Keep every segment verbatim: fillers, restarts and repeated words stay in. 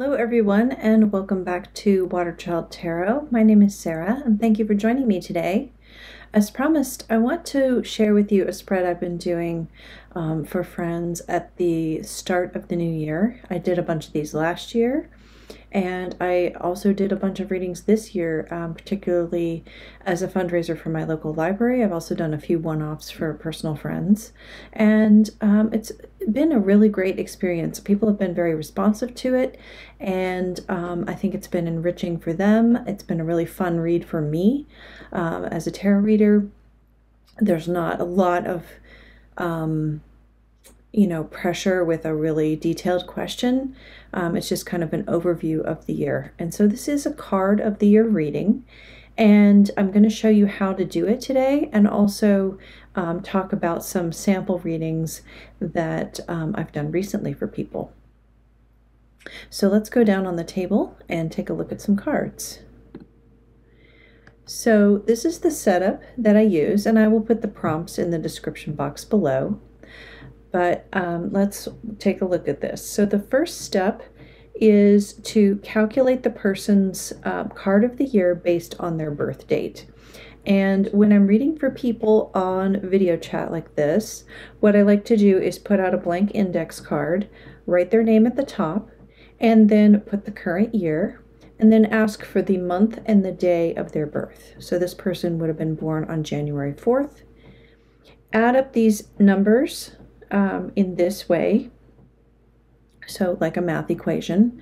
Hello everyone and welcome back to Water Child Tarot. My name is Sarah and thank you for joining me today. As promised, I want to share with you a spread I've been doing um, for friends at the start of the new year. I did a bunch of these last year and I also did a bunch of readings this year, um, particularly as a fundraiser for my local library. I've also done a few one-offs for personal friends and um, it's been a really great experience. People have been very responsive to it and um, I think it's been enriching for them. It's been a really fun read for me um, as a tarot reader. There's not a lot of um, you know, pressure with a really detailed question. Um, it's just kind of an overview of the year. And so this is a card of the year reading, and I'm going to show you how to do it today and also um, talk about some sample readings that um, I've done recently for people. So let's go down on the table and take a look at some cards. So this is the setup that I use, and I will put the prompts in the description box below. But um, let's take a look at this. So the first step is to calculate the person's uh, card of the year based on their birth date. And when I'm reading for people on video chat like this, what I like to do is put out a blank index card, write their name at the top, and then put the current year, and then ask for the month and the day of their birth. So this person would have been born on January fourth. Add up these numbers Um, in this way, so like a math equation,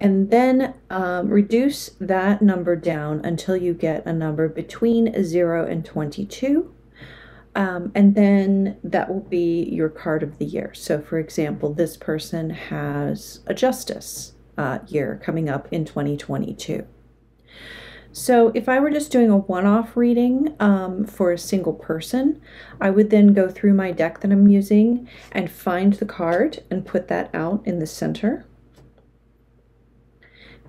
and then um, reduce that number down until you get a number between zero and twenty-two, um, and then that will be your card of the year. So for example, this person has a Justice uh, year coming up in twenty twenty-two. So if I were just doing a one-off reading um, for a single person, I would then go through my deck that I'm using and find the card and put that out in the center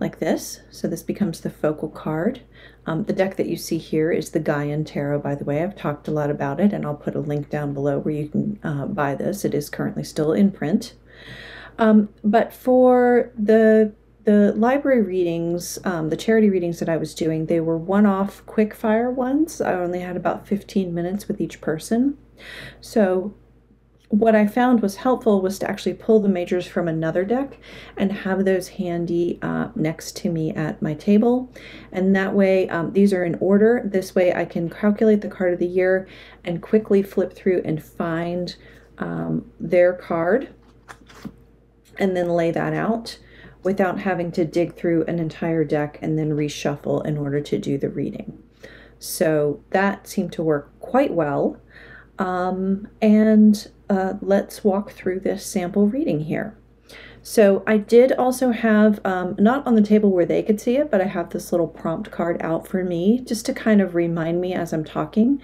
like this. So this becomes the focal card. Um, the deck that you see here is the Gaian Tarot, by the way. I've talked a lot about it and I'll put a link down below where you can uh, buy this. It is currently still in print. Um, but for the The library readings, um, the charity readings that I was doing, they were one-off quick-fire ones. I only had about fifteen minutes with each person. So what I found was helpful was to actually pull the majors from another deck and have those handy uh, next to me at my table. And that way, um, these are in order. This way I can calculate the card of the year and quickly flip through and find um, their card and then lay that out, without having to dig through an entire deck and then reshuffle in order to do the reading. So that seemed to work quite well. Um, and uh, let's walk through this sample reading here. So I did also have, um, not on the table where they could see it, but I have this little prompt card out for me just to kind of remind me as I'm talking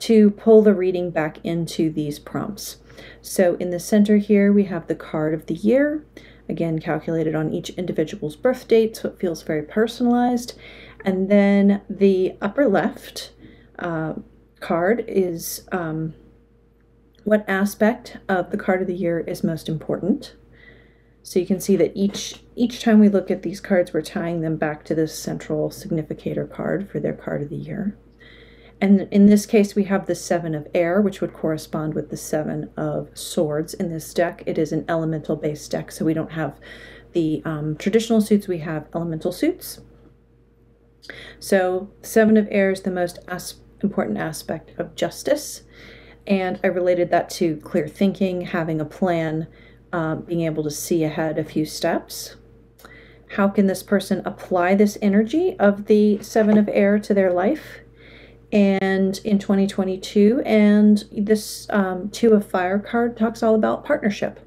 to pull the reading back into these prompts. So in the center here, we have the card of the year. Again, calculated on each individual's birth date, so it feels very personalized. And then the upper left uh, card is um, what aspect of the card of the year is most important. So you can see that each, each time we look at these cards, we're tying them back to this central significator card for their card of the year. And in this case, we have the Seven of Air, which would correspond with the Seven of Swords in this deck. It is an elemental-based deck, so we don't have the um, traditional suits. We have elemental suits. So Seven of Air is the most as important aspect of justice. And I related that to clear thinking, having a plan, uh, being able to see ahead a few steps. How can this person apply this energy of the Seven of Air to their life? And in twenty twenty-two, and this um, Two of Fire card talks all about partnership.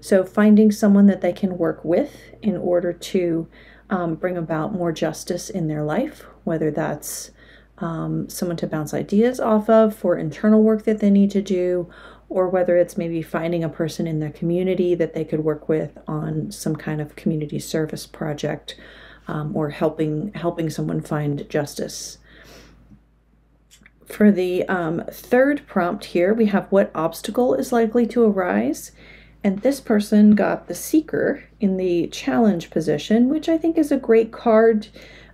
So finding someone that they can work with in order to um, bring about more justice in their life, whether that's um, someone to bounce ideas off of for internal work that they need to do, or whether it's maybe finding a person in their community that they could work with on some kind of community service project, um, or helping, helping someone find justice. For the um, third prompt here, we have what obstacle is likely to arise. And this person got the Seeker in the challenge position, which I think is a great card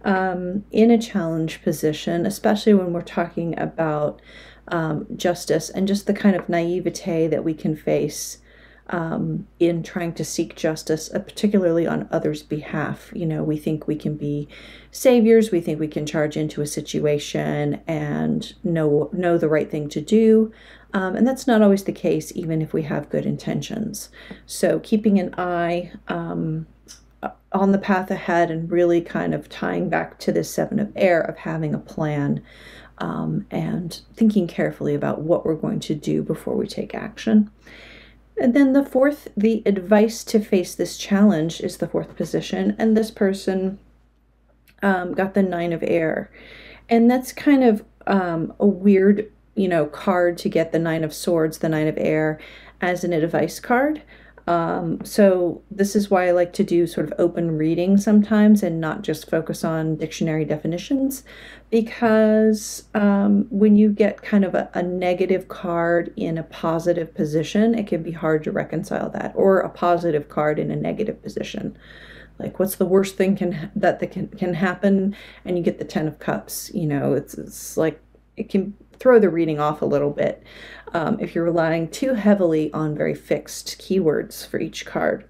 um, in a challenge position, especially when we're talking about um, justice and just the kind of naivete that we can face um, in trying to seek justice, uh, particularly on others' behalf. You know, we think we can be saviors, we think we can charge into a situation and know, know the right thing to do. Um, and that's not always the case, even if we have good intentions. So keeping an eye um, on the path ahead and really kind of tying back to this Seven of Air of having a plan um, and thinking carefully about what we're going to do before we take action. And then the fourth, the advice to face this challenge is the fourth position. And this person um, got the Nine of Air. And that's kind of um, a weird, you know, card to get the Nine of Swords, the Nine of Air as an advice card. Um, so this is why I like to do sort of open reading sometimes and not just focus on dictionary definitions, because um, when you get kind of a, a negative card in a positive position, it can be hard to reconcile that, or a positive card in a negative position. Like, what's the worst thing can, that, that can, can happen? And you get the Ten of Cups, you know, it's, it's like, it can throw the reading off a little bit um, if you're relying too heavily on very fixed keywords for each card.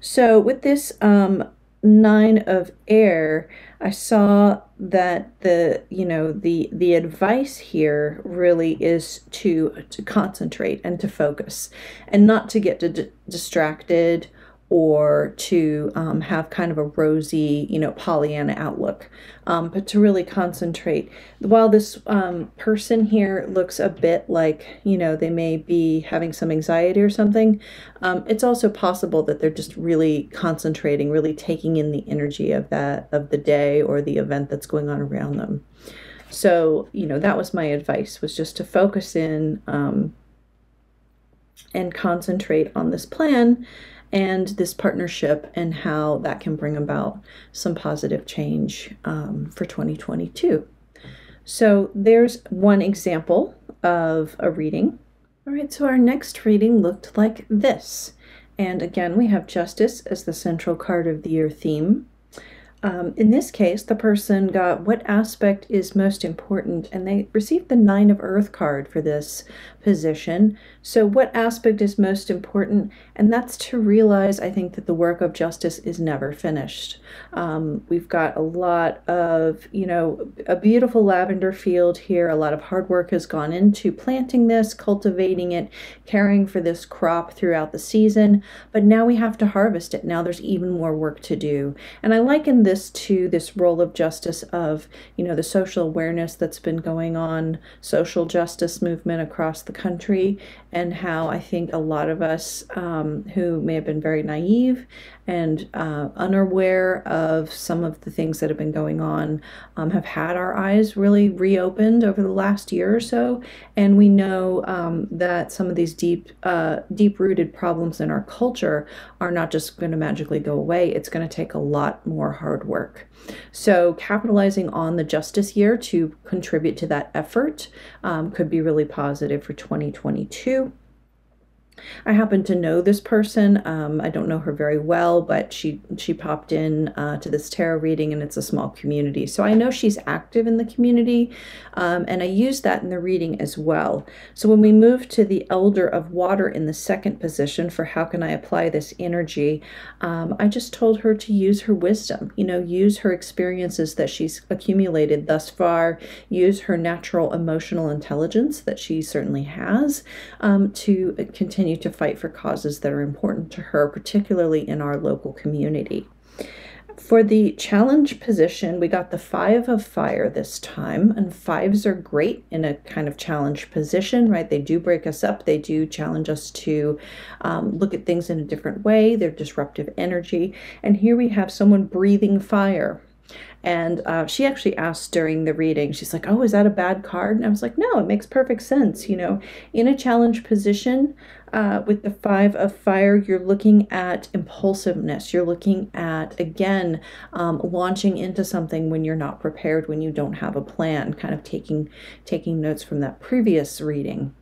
So with this um, Nine of Air, I saw that the, you know, the, the advice here really is to, to concentrate and to focus and not to get d distracted or to um, have kind of a rosy, you know, Pollyanna outlook, um, but to really concentrate. While this um, person here looks a bit like, you know, they may be having some anxiety or something, um, it's also possible that they're just really concentrating, really taking in the energy of that, of the day or the event that's going on around them. So, you know, that was my advice, was just to focus in um, and concentrate on this plan and this partnership and how that can bring about some positive change um, for twenty twenty-two. So there's one example of a reading. All right, so our next reading looked like this. And again, we have Justice as the central card of the year theme. Um, in this case, the person got what aspect is most important, and they received the Nine of Earth card for this position. So what aspect is most important? And that's to realize, I think, that the work of justice is never finished. Um, we've got a lot of, you know, a beautiful lavender field here. A lot of hard work has gone into planting this, cultivating it, caring for this crop throughout the season. But now we have to harvest it. Now there's even more work to do. And I liken this This to this role of justice of, you know, the social awareness that's been going on, social justice movement across the country, and how I think a lot of us um, who may have been very naive and uh, unaware of some of the things that have been going on um, have had our eyes really reopened over the last year or so. And we know um, that some of these deep, uh, deep-rooted problems in our culture are not just going to magically go away. It's going to take a lot more hard work. So capitalizing on the justice year to contribute to that effort um, could be really positive for twenty twenty-two. I happen to know this person. Um, I don't know her very well, but she she popped in uh, to this tarot reading, and it's a small community. So I know she's active in the community, um, and I used that in the reading as well. So when we move to the Elder of Water in the second position for how can I apply this energy, um, I just told her to use her wisdom, you know, use her experiences that she's accumulated thus far, use her natural emotional intelligence that she certainly has um, to continue to fight for causes that are important to her, particularly in our local community. For the challenge position, we got the Five of Fire this time, and fives are great in a kind of challenge position, right? They do break us up. They do challenge us to um, look at things in a different way. They're disruptive energy. And here we have someone breathing fire. And uh, she actually asked during the reading, she's like, oh, is that a bad card? And I was like, no, it makes perfect sense. You know, in a challenge position uh, with the Five of Fire, you're looking at impulsiveness. You're looking at, again, um, launching into something when you're not prepared, when you don't have a plan, kind of taking, taking notes from that previous reading.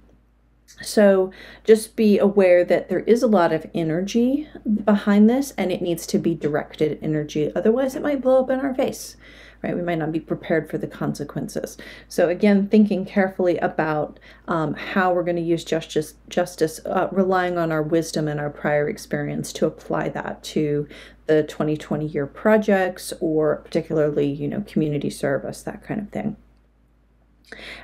So just be aware that there is a lot of energy behind this, and it needs to be directed energy. Otherwise, it might blow up in our face, right? We might not be prepared for the consequences. So again, thinking carefully about um, how we're going to use justice, justice uh, relying on our wisdom and our prior experience to apply that to the twenty twenty year projects, or particularly, you know, community service, that kind of thing.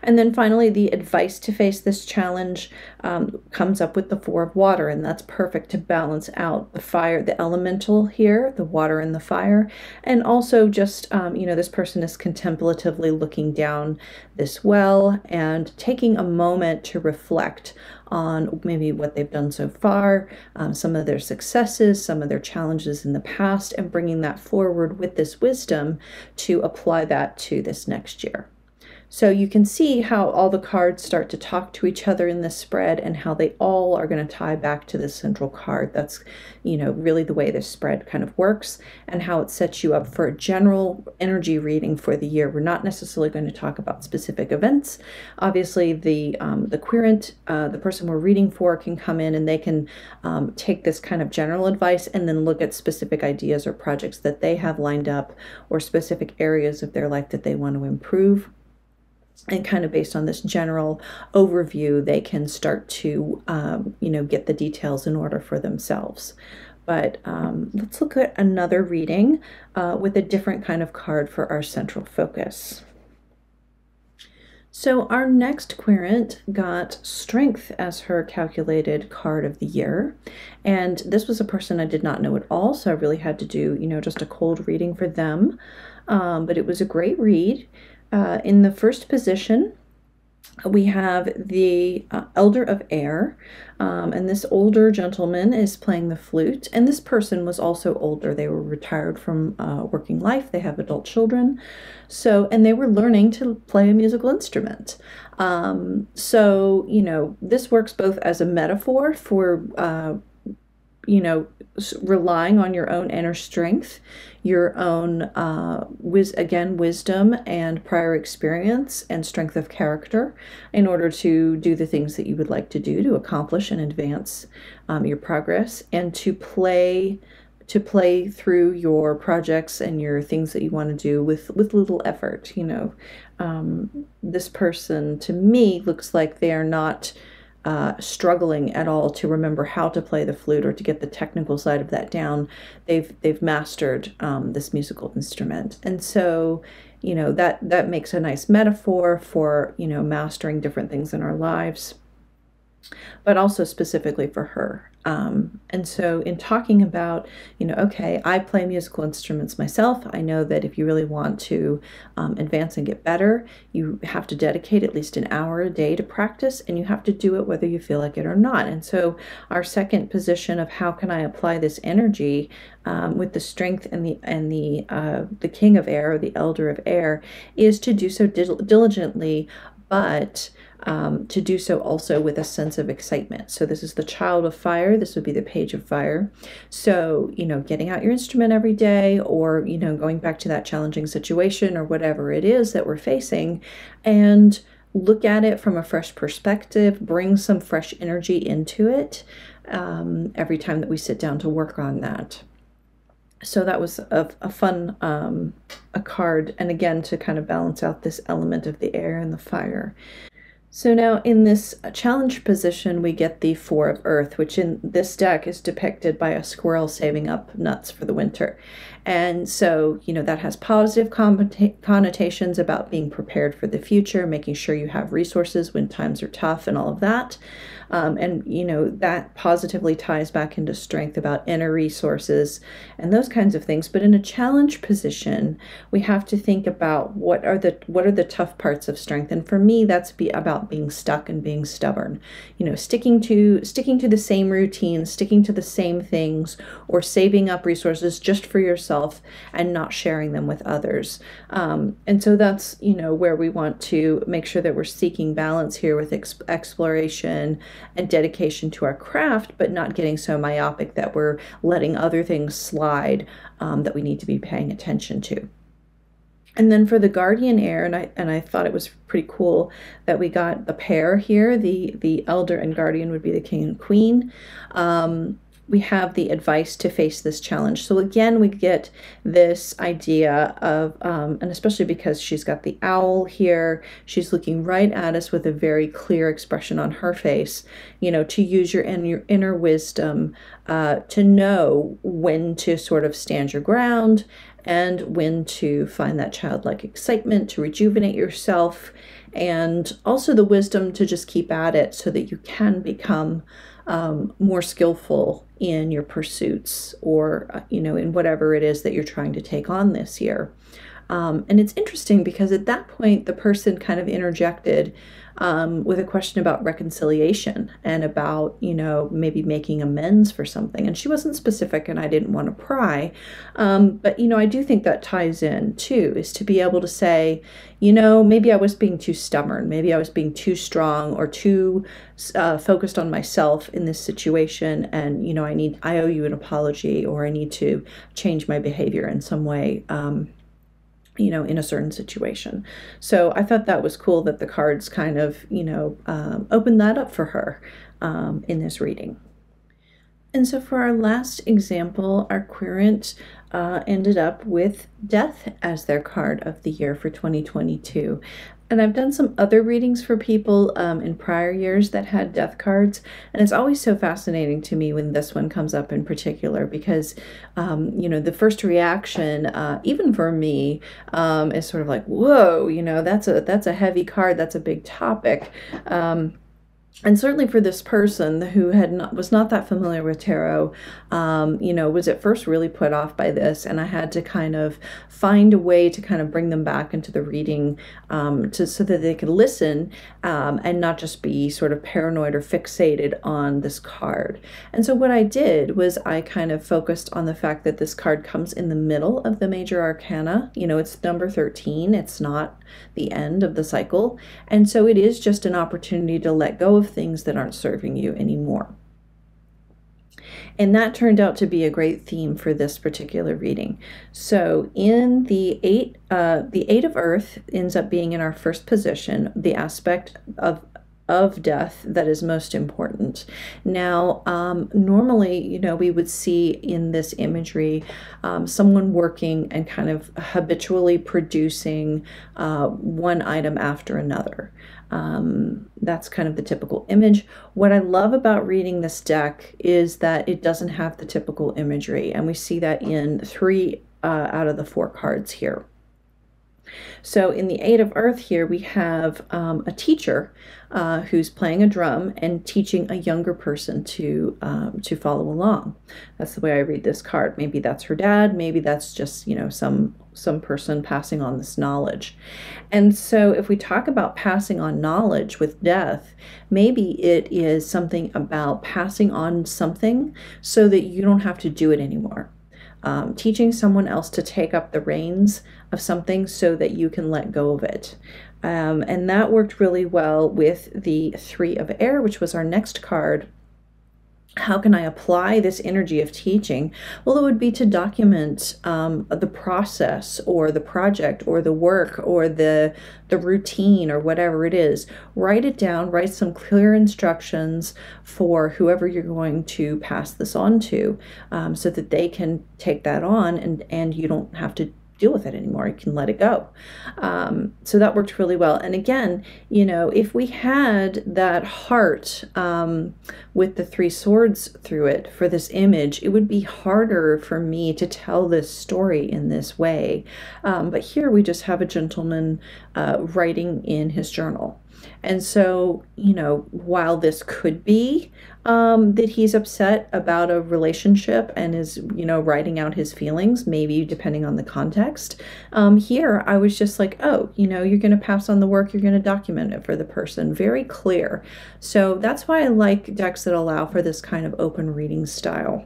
And then finally, the advice to face this challenge um, comes up with the Four of Water, and that's perfect to balance out the fire, the elemental here, the water and the fire. And also just, um, you know, this person is contemplatively looking down this well and taking a moment to reflect on maybe what they've done so far, um, some of their successes, some of their challenges in the past, and bringing that forward with this wisdom to apply that to this next year. So you can see how all the cards start to talk to each other in this spread, and how they all are going to tie back to the central card. That's, you know, really the way this spread kind of works, and how it sets you up for a general energy reading for the year. We're not necessarily going to talk about specific events. Obviously, the um, the querent, uh, the person we're reading for, can come in and they can um, take this kind of general advice and then look at specific ideas or projects that they have lined up, or specific areas of their life that they want to improve. And kind of based on this general overview, they can start to, um, you know, get the details in order for themselves. But um, let's look at another reading uh, with a different kind of card for our central focus. So our next querent got Strength as her calculated card of the year. And this was a person I did not know at all, so I really had to do, you know, just a cold reading for them. Um, but it was a great read. Uh, in the first position, we have the uh, Elder of Air, um, and this older gentleman is playing the flute, and this person was also older. They were retired from uh, working life. They have adult children, so and they were learning to play a musical instrument. Um, so, you know, this works both as a metaphor for, uh, you know, relying on your own inner strength, your own, uh, wis again, wisdom and prior experience and strength of character in order to do the things that you would like to do, to accomplish and advance um, your progress, and to play, to play through your projects and your things that you want to do with, with little effort. You know, um, this person to me looks like they are not Uh, struggling at all to remember how to play the flute or to get the technical side of that down. They've they've mastered um, this musical instrument, and so, you know, that that makes a nice metaphor for, you know, mastering different things in our lives, but also specifically for her. Um, and so in talking about, you know, okay, I play musical instruments myself. I know that if you really want to um, advance and get better, you have to dedicate at least an hour a day to practice, and you have to do it whether you feel like it or not. And so our second position of how can I apply this energy um, with the Strength and the and the uh, the King of Air, or the Elder of Air, is to do so dil diligently, but Um, to do so also with a sense of excitement. So this is the Child of Fire. This would be the Page of Fire. So, you know, getting out your instrument every day, or, you know, going back to that challenging situation or whatever it is that we're facing, and look at it from a fresh perspective, bring some fresh energy into it um, every time that we sit down to work on that. So that was a, a fun um, a card, and again, to kind of balance out this element of the air and the fire. So now in this challenge position, we get the Four of Earth, which in this deck is depicted by a squirrel saving up nuts for the winter. And so, you know, that has positive connotations about being prepared for the future, making sure you have resources when times are tough and all of that. Um, and, you know, that positively ties back into strength about inner resources and those kinds of things. But in a challenge position, we have to think about what are the, what are the tough parts of strength. And for me, that's be about being stuck and being stubborn, you know, sticking to, sticking to the same routine, sticking to the same things, or saving up resources just for yourself and not sharing them with others. Um, and so that's, you know, where we want to make sure that we're seeking balance here with ex exploration and dedication to our craft, but not getting so myopic that we're letting other things slide um, that we need to be paying attention to. And then for the guardian air, and I and I thought it was pretty cool that we got a pair here. The the elder and guardian would be the king and queen. Um, we have the advice to face this challenge. So again, we get this idea of, um, and especially because she's got the owl here, she's looking right at us with a very clear expression on her face, you know, to use your, in, your inner wisdom, uh, to know when to sort of stand your ground and when to find that childlike excitement, to rejuvenate yourself, and also the wisdom to just keep at it so that you can become Um, more skillful in your pursuits, or, you know, in whatever it is that you're trying to take on this year. Um, and it's interesting because at that point, the person kind of interjected um, with a question about reconciliation and about, you know, maybe making amends for something. And she wasn't specific, and I didn't want to pry. Um, but, you know, I do think that ties in too, is to be able to say, you know, maybe I was being too stubborn. Maybe I was being too strong or too uh, focused on myself in this situation. And, you know, I need, I owe you an apology, or I need to change my behavior in some way. Um, you know, in a certain situation. So I thought that was cool that the cards kind of, you know, um, opened that up for her um, in this reading. And so for our last example, our querent uh, ended up with Death as their card of the year for twenty twenty-two. And I've done some other readings for people um, in prior years that had death cards. And it's always so fascinating to me when this one comes up in particular, because, um, you know, the first reaction, uh, even for me, um, is sort of like, whoa, you know, that's a, that's a heavy card. That's a big topic. Um, And certainly for this person who had not, was not that familiar with tarot, um, you know, was at first really put off by this, and I had to kind of find a way to kind of bring them back into the reading, um, to, so that they could listen um, and not just be sort of paranoid or fixated on this card. And so what I did was I kind of focused on the fact that this card comes in the middle of the major arcana. You know, it's number thirteen. It's not the end of the cycle. And so it is just an opportunity to let go of things that aren't serving you anymore. And that turned out to be a great theme for this particular reading. So in the eight, uh, the eight of earth ends up being in our first position, the aspect of of death that is most important. Now, um, normally, you know, we would see in this imagery um, someone working and kind of habitually producing uh, one item after another. Um, that's kind of the typical image. What I love about reading this deck is that it doesn't have the typical imagery, and we see that in three uh, out of the four cards here. So in the eight of earth here, we have um, a teacher uh, who's playing a drum and teaching a younger person to um, to follow along. That's the way I read this card. Maybe that's her dad. Maybe that's just, you know, some some person passing on this knowledge. And so if we talk about passing on knowledge with death, maybe it is something about passing on something so that you don't have to do it anymore. Um, teaching someone else to take up the reins of something so that you can let go of it. Um, and that worked really well with the Three of Air, which was our next card. How can I apply this energy of teaching? Well, it would be to document um, the process or the project or the work or the, the routine or whatever it is. Write it down, write some clear instructions for whoever you're going to pass this on to, um, so that they can take that on and, and you don't have to deal with it anymore. You can let it go. Um, so that worked really well. And again, you know, if we had that heart um, with the three swords through it for this image, it would be harder for me to tell this story in this way. Um, but here we just have a gentleman uh, writing in his journal. And so, you know, while this could be um, that he's upset about a relationship and is, you know, writing out his feelings, maybe depending on the context, um, here I was just like, oh, you know, you're going to pass on the work, you're going to document it for the person. Very clear. So that's why I like decks that allow for this kind of open reading style.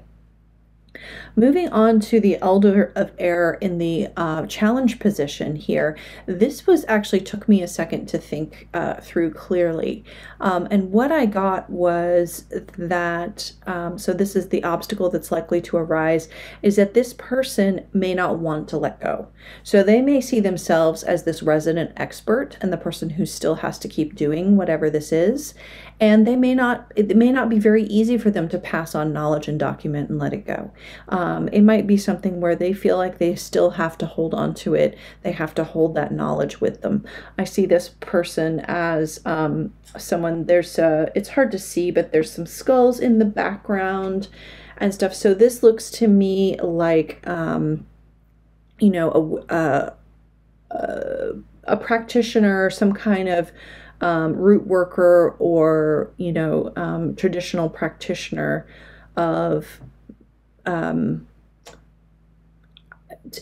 Moving on to the Elder of Air in the uh, challenge position here, this was actually took me a second to think uh, through clearly. Um, and what I got was that, um, so this is the obstacle that's likely to arise, is that this person may not want to let go. So they may see themselves as this resident expert and the person who still has to keep doing whatever this is. And they may not, it may not be very easy for them to pass on knowledge and document and let it go. Um, it might be something where they feel like they still have to hold on to it. They have to hold that knowledge with them. I see this person as um, someone, there's a, it's hard to see, but there's some skulls in the background and stuff. So this looks to me like, um, you know, a, a, a practitioner, some kind of um, root worker or, you know, um, traditional practitioner of, Um,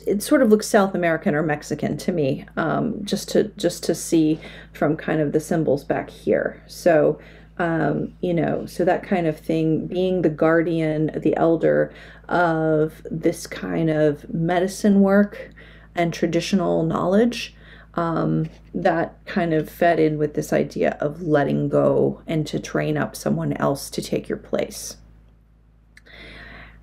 it sort of looks South American or Mexican to me, um, just to just to see from kind of the symbols back here. So, um, you know, so that kind of thing, being the guardian, the elder of this kind of medicine work and traditional knowledge, um, that kind of fed in with this idea of letting go and to train up someone else to take your place.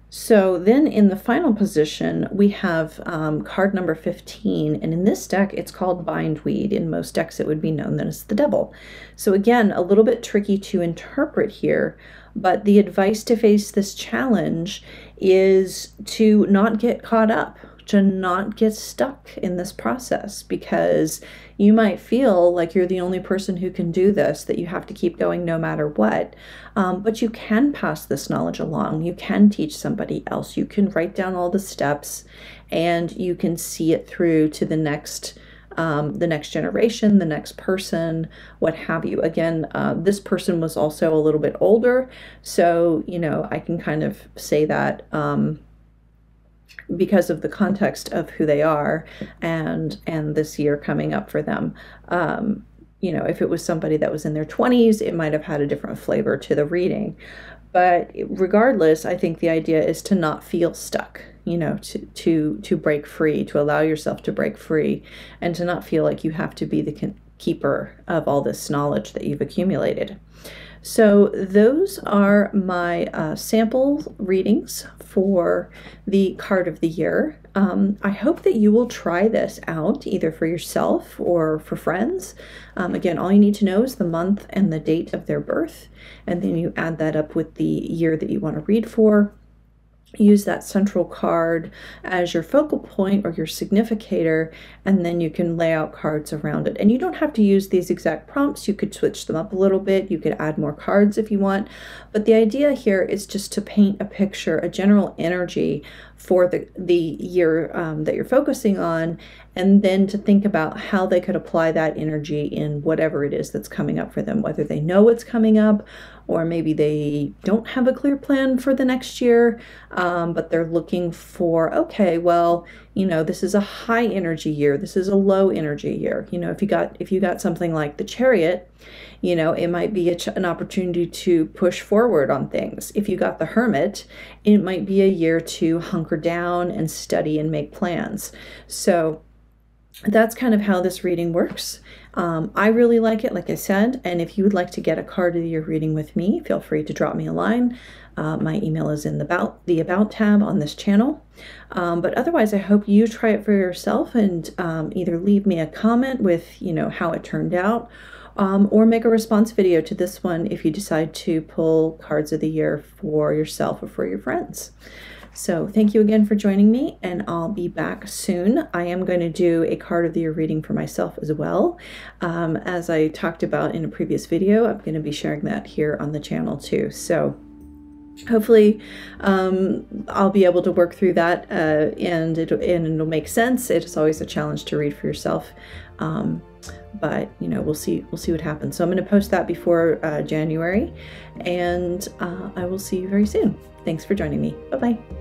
So then in the final position, we have um, card number fifteen, and in this deck, it's called Bindweed. In most decks, it would be known as the Devil. So again, a little bit tricky to interpret here, but the advice to face this challenge is to not get caught up, to not get stuck in this process, because you might feel like you're the only person who can do this, that you have to keep going no matter what. Um, but you can pass this knowledge along. You can teach somebody else. You can write down all the steps and you can see it through to the next Um, the next generation, the next person, what have you. Again, uh, this person was also a little bit older. So, you know, I can kind of say that um, because of the context of who they are and and this year coming up for them. Um, you know, if it was somebody that was in their twenties, it might have had a different flavor to the reading. But regardless, I think the idea is to not feel stuck, you know, to to to break free, to allow yourself to break free and to not feel like you have to be the keeper of all this knowledge that you've accumulated. So those are my uh, sample readings for the card of the year. Um, I hope that you will try this out either for yourself or for friends. Um, again, all you need to know is the month and the date of their birth, and then you add that up with the year that you want to read for. Use that central card as your focal point or your significator, and then you can lay out cards around it. And you don't have to use these exact prompts. You could switch them up a little bit. You could add more cards if you want. But the idea here is just to paint a picture, a general energy for the, the year um, that you're focusing on, and then to think about how they could apply that energy in whatever it is that's coming up for them, whether they know what's coming up or maybe they don't have a clear plan for the next year, um, but they're looking for, okay, well, you know, this is a high energy year. This is a low energy year. You know, if you got, if you got something like the Chariot, you know, it might be a ch an opportunity to push forward on things. If you got the Hermit, it might be a year to hunker down and study and make plans. So that's kind of how this reading works. Um, I really like it, like I said, and if you would like to get a card of the year reading with me, feel free to drop me a line. Uh, my email is in the about, the about tab on this channel. Um, but otherwise, I hope you try it for yourself and um, either leave me a comment with, you know, how it turned out, um, or make a response video to this one if you decide to pull cards of the year for yourself or for your friends. So thank you again for joining me, and I'll be back soon. I am going to do a card of the year reading for myself as well. Um, as I talked about in a previous video, I'm going to be sharing that here on the channel too. So hopefully um, I'll be able to work through that uh, and, it, and it'll make sense. It's always a challenge to read for yourself. Um, but you know, we'll see, we'll see what happens. So I'm going to post that before uh, January, and uh, I will see you very soon. Thanks for joining me. Bye-bye.